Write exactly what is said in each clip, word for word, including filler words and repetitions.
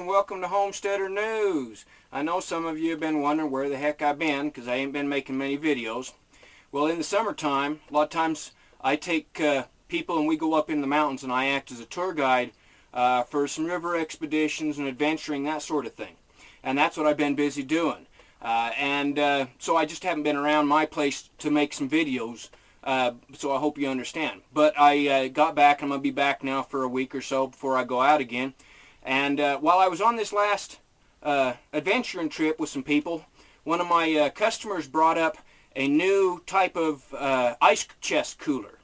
and welcome to Homesteader News. I know some of you have been wondering where the heck I've been because I ain't been making many videos. Well, in the summertime, a lot of times I take uh, people and we go up in the mountains and I act as a tour guide uh, for some river expeditions and adventuring, that sort of thing. And that's what I've been busy doing. Uh, and uh, so I just haven't been around my place to make some videos. Uh, so I hope you understand. But I uh, got back. I'm going to be back now for a week or so before I go out again. And uh, while I was on this last uh, adventuring trip with some people, one of my uh, customers brought up a new type of uh, ice chest cooler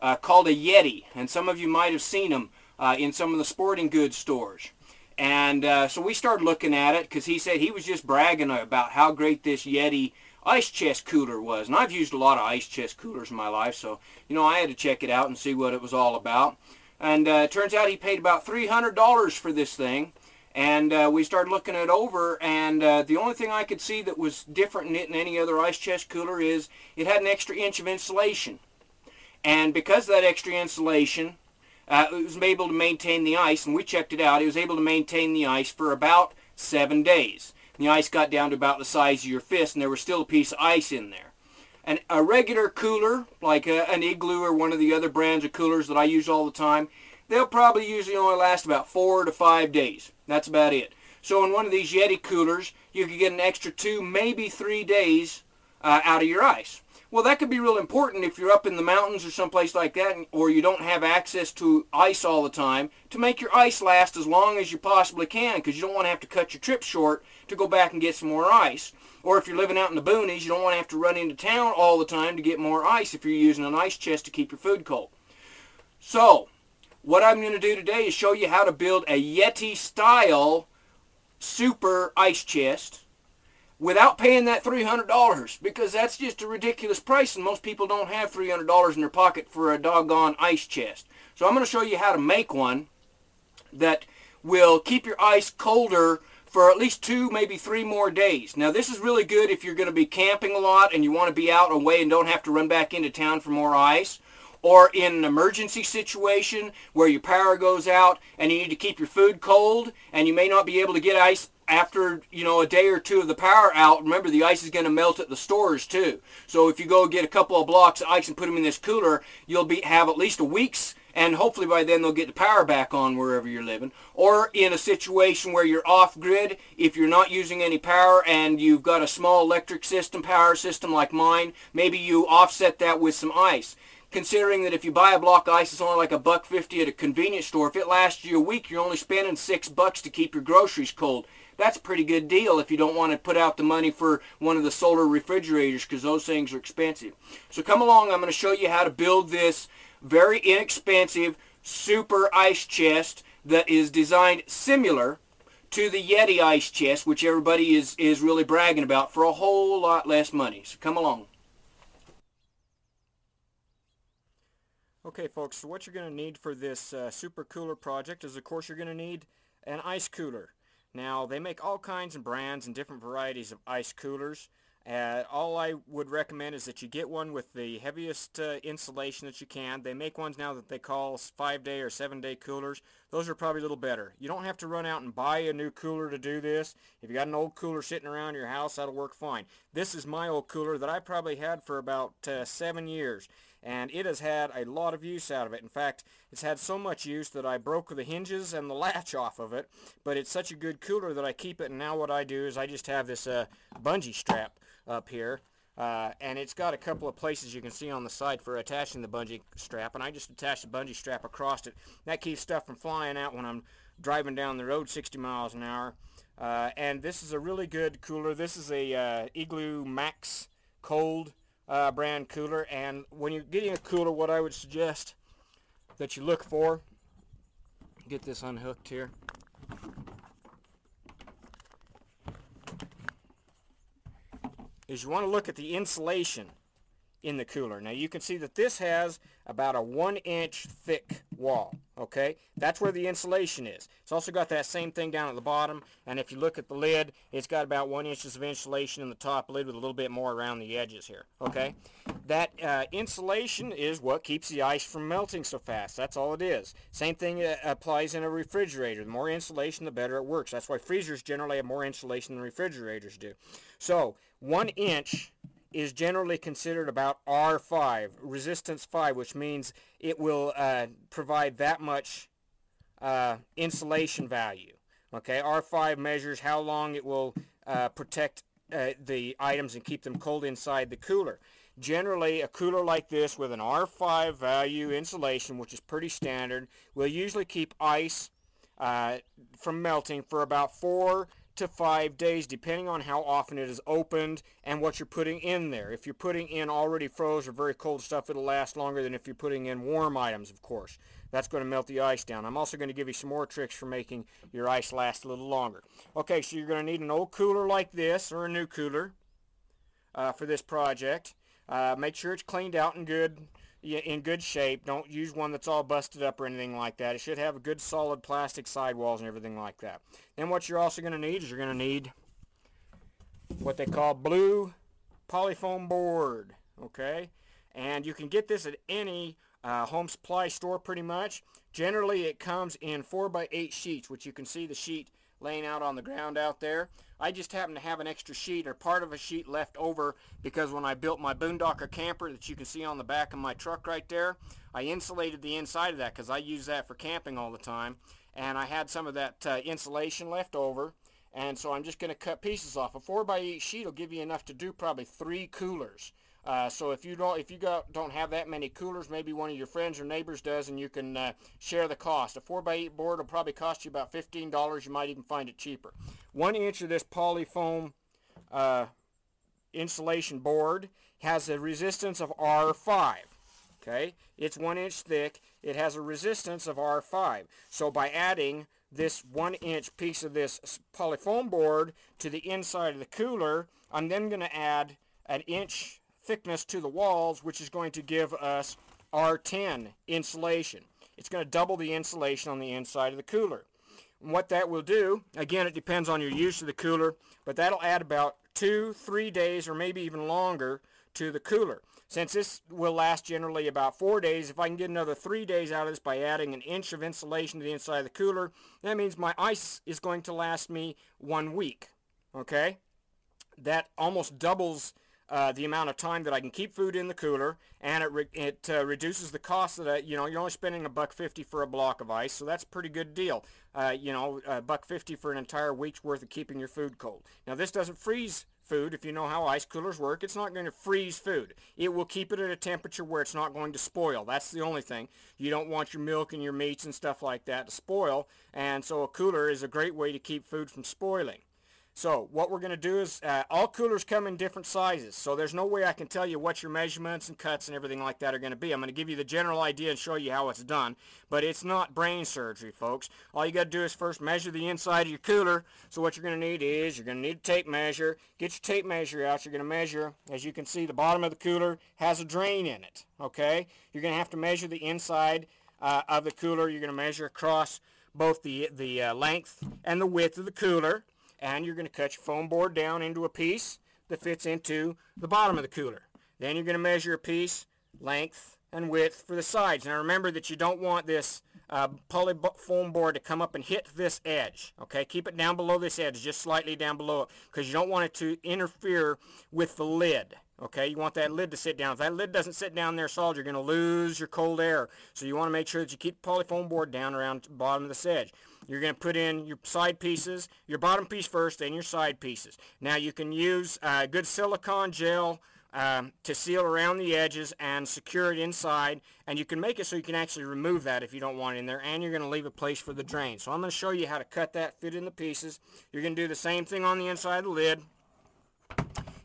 uh, called a Yeti. And some of you might have seen them uh, in some of the sporting goods stores. And uh, so we started looking at it because he said he was just bragging about how great this Yeti ice chest cooler was. And I've used a lot of ice chest coolers in my life, so you know I had to check it out and see what it was all about. And uh, it turns out he paid about three hundred dollars for this thing. And uh, we started looking it over, and uh, the only thing I could see that was different in it than any other ice chest cooler is it had an extra inch of insulation. And because of that extra insulation, uh, it was able to maintain the ice, and we checked it out. It was able to maintain the ice for about seven days. And the ice got down to about the size of your fist, and there was still a piece of ice in there. And a regular cooler, like a, an Igloo or one of the other brands of coolers that I use all the time, they'll probably usually only last about four to five days. That's about it. So in one of these Yeti coolers, you could get an extra two, maybe three days uh, out of your ice. Well, that could be real important if you're up in the mountains or someplace like that, or you don't have access to ice all the time, to make your ice last as long as you possibly can, because you don't want to have to cut your trip short to go back and get some more ice. Or if you're living out in the boonies, you don't want to have to run into town all the time to get more ice if you're using an ice chest to keep your food cold. So what I'm going to do today is show you how to build a Yeti-style super ice chest without paying that three hundred dollars, because that's just a ridiculous price, and most people don't have three hundred dollars in their pocket for a doggone ice chest. So I'm going to show you how to make one that will keep your ice colder for at least two, maybe three more days. Now, this is really good if you're going to be camping a lot and you want to be out away and don't have to run back into town for more ice, or in an emergency situation where your power goes out and you need to keep your food cold and you may not be able to get ice after, you know, a day or two of the power out. Remember, the ice is going to melt at the stores too. So if you go get a couple of blocks of ice and put them in this cooler, you'll be have at least a week's, and hopefully by then they'll get the power back on wherever you're living. Or in a situation where you're off-grid, if you're not using any power and you've got a small electric system, power system like mine, maybe you offset that with some ice. Considering that if you buy a block of ice, it's only like a buck fifty at a convenience store. If it lasts you a week, you're only spending six bucks to keep your groceries cold. That's a pretty good deal if you don't want to put out the money for one of the solar refrigerators, because those things are expensive. So come along. I'm going to show you how to build this very inexpensive super ice chest that is designed similar to the Yeti ice chest, which everybody is, is really bragging about, for a whole lot less money. So come along. Okay, folks, so what you're going to need for this uh, super cooler project is, of course, you're going to need an ice cooler. Now, they make all kinds of brands and different varieties of ice coolers. Uh, all I would recommend is that you get one with the heaviest uh, insulation that you can. They make ones now that they call five-day or seven-day coolers. Those are probably a little better. You don't have to run out and buy a new cooler to do this. If you got an old cooler sitting around your house, that'll work fine. This is my old cooler that I probably had for about uh, seven years. And it has had a lot of use out of it. In fact, it's had so much use that I broke the hinges and the latch off of it. But it's such a good cooler that I keep it, and now what I do is I just have this uh, bungee strap up here. Uh, and it's got a couple of places you can see on the side for attaching the bungee strap, and I just attach the bungee strap across it. That keeps stuff from flying out when I'm driving down the road sixty miles an hour. Uh, and this is a really good cooler. This is a uh, Igloo Max Cold Uh, brand cooler. And when you're getting a cooler, what I would suggest that you look for, get this unhooked here, is you want to look at the insulation in the cooler. Now you can see that this has about a one inch thick wall, okay? That's where the insulation is. It's also got that same thing down at the bottom, and if you look at the lid, it's got about one inches of insulation in the top lid with a little bit more around the edges here, okay? That uh, insulation is what keeps the ice from melting so fast. That's all it is. Same thing uh, applies in a refrigerator. The more insulation, the better it works. That's why freezers generally have more insulation than refrigerators do. So one inch is generally considered about R five, resistance five, which means it will uh, provide that much uh, insulation value. Okay, R five measures how long it will uh, protect uh, the items and keep them cold inside the cooler. Generally, a cooler like this with an R five value insulation, which is pretty standard, will usually keep ice uh, from melting for about four to five days, depending on how often it is opened and what you're putting in there. If you're putting in already frozen or very cold stuff, it'll last longer than if you're putting in warm items, of course. That's going to melt the ice down. I'm also going to give you some more tricks for making your ice last a little longer. Okay, so you're going to need an old cooler like this or a new cooler uh, for this project. Uh, make sure it's cleaned out and good. in good shape. Don't use one that's all busted up or anything like that. It should have a good solid plastic sidewalls and everything like that. Then what you're also going to need is you're going to need what they call blue polyfoam board, okay? And you can get this at any uh, home supply store pretty much. Generally it comes in four by eight sheets, which you can see the sheet laying out on the ground out there. I just happen to have an extra sheet or part of a sheet left over because when I built my boondocker camper that you can see on the back of my truck right there, I insulated the inside of that because I use that for camping all the time, and I had some of that uh, insulation left over, and so I'm just going to cut pieces off. A four by eight sheet will give you enough to do probably three coolers. Uh, so if you don't if you got, don't have that many coolers, maybe one of your friends or neighbors does, and you can uh, share the cost. A four by eight board will probably cost you about fifteen dollars. You might even find it cheaper. One inch of this polyfoam uh, insulation board has a resistance of R five. Okay, it's one inch thick. It has a resistance of R five. So by adding this one inch piece of this polyfoam board to the inside of the cooler, I'm then going to add an inch thickness to the walls, which is going to give us R ten insulation. It's going to double the insulation on the inside of the cooler. And what that will do, again, it depends on your use of the cooler, but that'll add about two, three days, or maybe even longer to the cooler. Since this will last generally about four days, if I can get another three days out of this by adding an inch of insulation to the inside of the cooler, that means my ice is going to last me one week. Okay? That almost doubles Uh, the amount of time that I can keep food in the cooler, and it re it uh, reduces the cost that I, you know, you're only spending a buck fifty for a block of ice, so that's a pretty good deal. Uh, you know, a buck fifty for an entire week's worth of keeping your food cold. Now this doesn't freeze food. If you know how ice coolers work, it's not going to freeze food. It will keep it at a temperature where it's not going to spoil. That's the only thing. You don't want your milk and your meats and stuff like that to spoil, and so a cooler is a great way to keep food from spoiling. So what we're going to do is, uh, all coolers come in different sizes, so there's no way I can tell you what your measurements and cuts and everything like that are going to be. I'm going to give you the general idea and show you how it's done, but it's not brain surgery, folks. All you got to do is first measure the inside of your cooler. So what you're going to need is, you're going to need a tape measure. Get your tape measure out. You're going to measure, as you can see, the bottom of the cooler has a drain in it, okay? You're going to have to measure the inside uh, of the cooler. You're going to measure across both the, the uh, length and the width of the cooler. And you're going to cut your foam board down into a piece that fits into the bottom of the cooler. Then you're going to measure a piece, length and width for the sides. Now remember that you don't want this uh, polyfoam board to come up and hit this edge. Okay, keep it down below this edge, just slightly down below it, because you don't want it to interfere with the lid. Okay, you want that lid to sit down. If that lid doesn't sit down there solid, you're going to lose your cold air. So you want to make sure that you keep the polyfoam board down around the bottom of this edge. You're going to put in your side pieces, your bottom piece first, then your side pieces. Now you can use uh, good silicone gel um, to seal around the edges and secure it inside. And you can make it so you can actually remove that if you don't want it in there. And you're going to leave a place for the drain. So I'm going to show you how to cut that, fit in the pieces. You're going to do the same thing on the inside of the lid.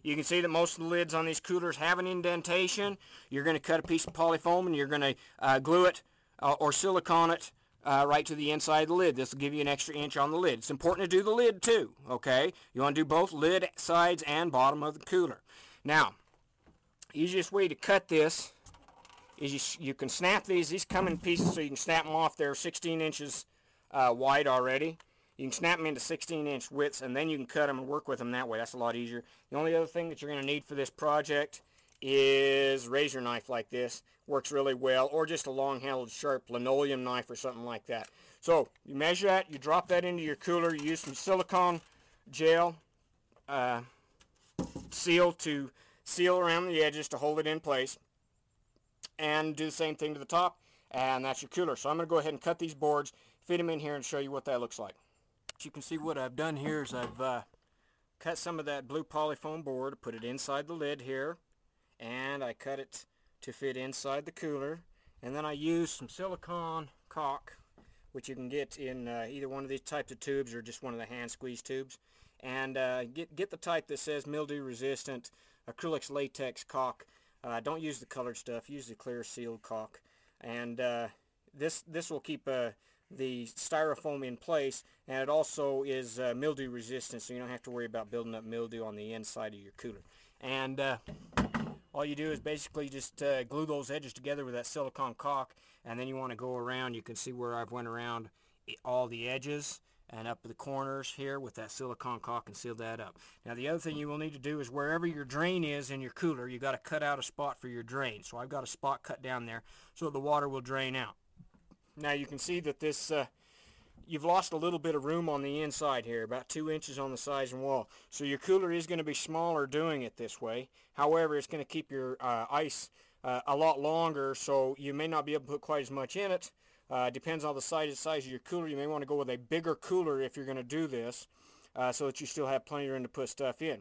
You can see that most of the lids on these coolers have an indentation. You're going to cut a piece of polyfoam and you're going to uh, glue it uh, or silicone it uh, right to the inside of the lid. This will give you an extra inch on the lid. It's important to do the lid too, okay? You want to do both lid sides and bottom of the cooler. Now, easiest way to cut this is you, you can snap these. These come in pieces, so you can snap them off. They're sixteen inches uh, wide already. You can snap them into sixteen inch widths, and then you can cut them and work with them that way. That's a lot easier. The only other thing that you're going to need for this project is razor knife like this. Works really well, or just a long-handled sharp linoleum knife or something like that. So you measure that, you drop that into your cooler, you use some silicone gel uh, seal to seal around the edges to hold it in place, and do the same thing to the top, and that's your cooler. So I'm going to go ahead and cut these boards, fit them in here, and show you what that looks like. As you can see, what I've done here is I've uh, cut some of that blue polyfoam board, put it inside the lid here, and I cut it to fit inside the cooler, and then I use some silicone caulk, which you can get in uh, either one of these types of tubes or just one of the hand squeeze tubes, and uh, get, get the type that says mildew resistant acrylics latex caulk. Uh, don't use the colored stuff, use the clear sealed caulk, and uh, this this will keep uh, the styrofoam in place, and it also is uh, mildew resistant, so you don't have to worry about building up mildew on the inside of your cooler. And uh, all you do is basically just uh, glue those edges together with that silicone caulk, and then you want to go around. You can see where I've went around all the edges and up the corners here with that silicone caulk and seal that up. Now the other thing you will need to do is wherever your drain is in your cooler, you got to cut out a spot for your drain. So I've got a spot cut down there so the water will drain out. Now you can see that this uh, you've lost a little bit of room on the inside here, about two inches on the sides and wall. So your cooler is going to be smaller doing it this way. However, it's going to keep your uh, ice uh, a lot longer, so you may not be able to put quite as much in it. Uh, depends on the size, size of your cooler. You may want to go with a bigger cooler if you're going to do this, uh, so that you still have plenty of room to put stuff in.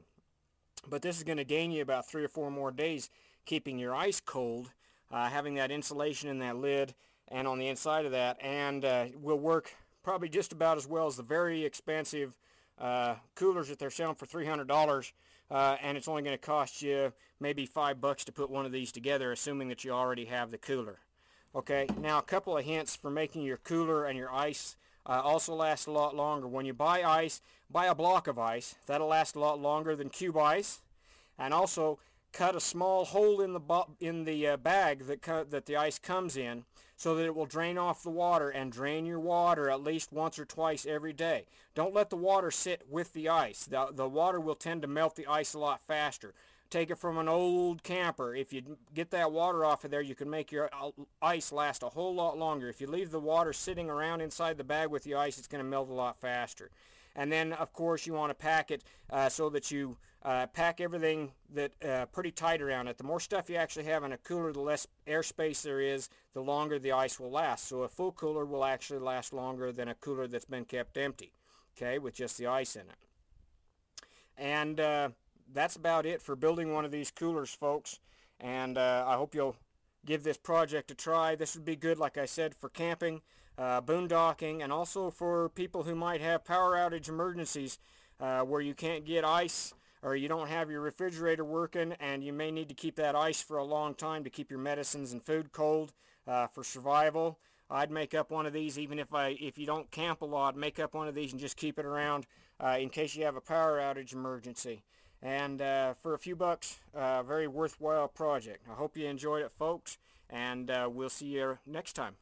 But this is going to gain you about three or four more days keeping your ice cold, uh, having that insulation in that lid and on the inside of that, and uh, will work probably just about as well as the very expensive uh, coolers that they're selling for three hundred dollars, uh, and it's only going to cost you maybe five bucks to put one of these together, assuming that you already have the cooler. Okay, now a couple of hints for making your cooler and your ice uh, also last a lot longer. When you buy ice, buy a block of ice. That'll last a lot longer than cube ice, and also cut a small hole in the bo in the uh, bag that that the ice comes in, so that it will drain off the water, and drain your water at least once or twice every day. Don't let the water sit with the ice. The, the water will tend to melt the ice a lot faster. Take it from an old camper. If you get that water off of there, you can make your ice last a whole lot longer. If you leave the water sitting around inside the bag with the ice, it's going to melt a lot faster. And then, of course, you want to pack it uh, so that you uh, pack everything that uh, pretty tight around it. The more stuff you actually have in a cooler, the less air space there is, the longer the ice will last. So a full cooler will actually last longer than a cooler that's been kept empty, okay, with just the ice in it. And uh, that's about it for building one of these coolers, folks, and uh, I hope you'll give this project a try. This would be good, like I said, for camping, uh, boondocking, and also for people who might have power outage emergencies uh, where you can't get ice, or you don't have your refrigerator working, and you may need to keep that ice for a long time to keep your medicines and food cold uh, for survival. I'd make up one of these, even if I if you don't camp a lot, make up one of these and just keep it around uh, in case you have a power outage emergency. And uh, for a few bucks, a uh, very worthwhile project. I hope you enjoyed it, folks, and uh, we'll see you next time.